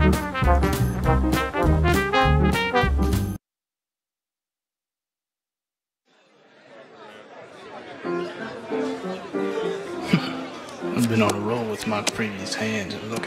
I've been on a roll with my previous hands and look.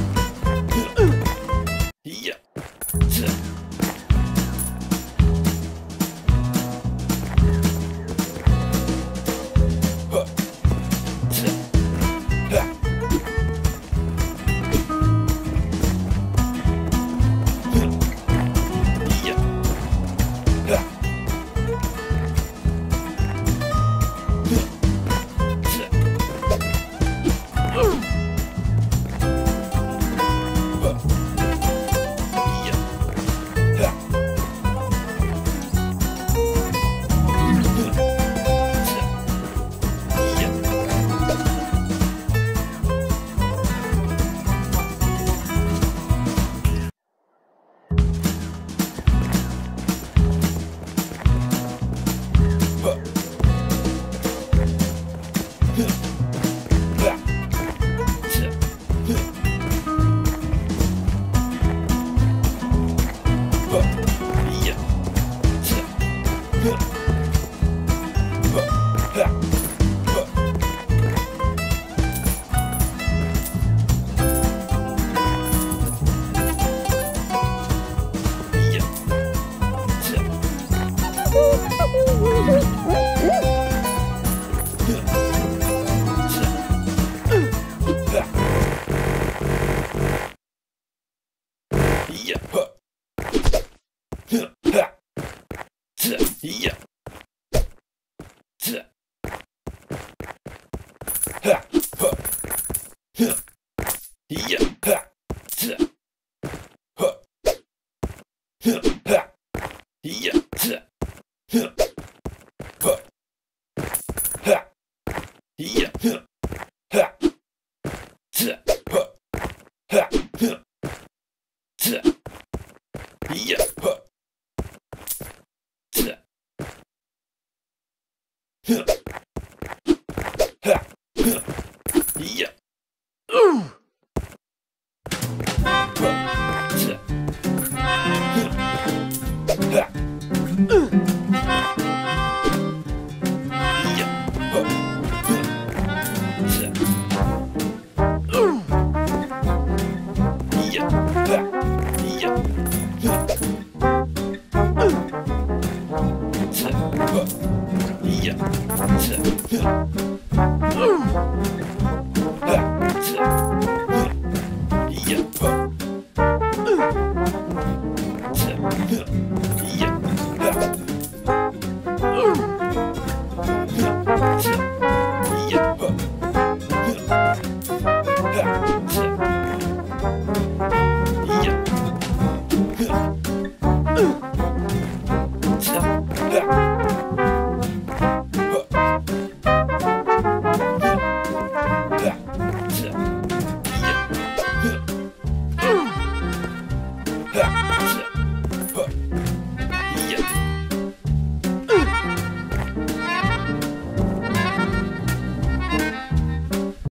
Yeah.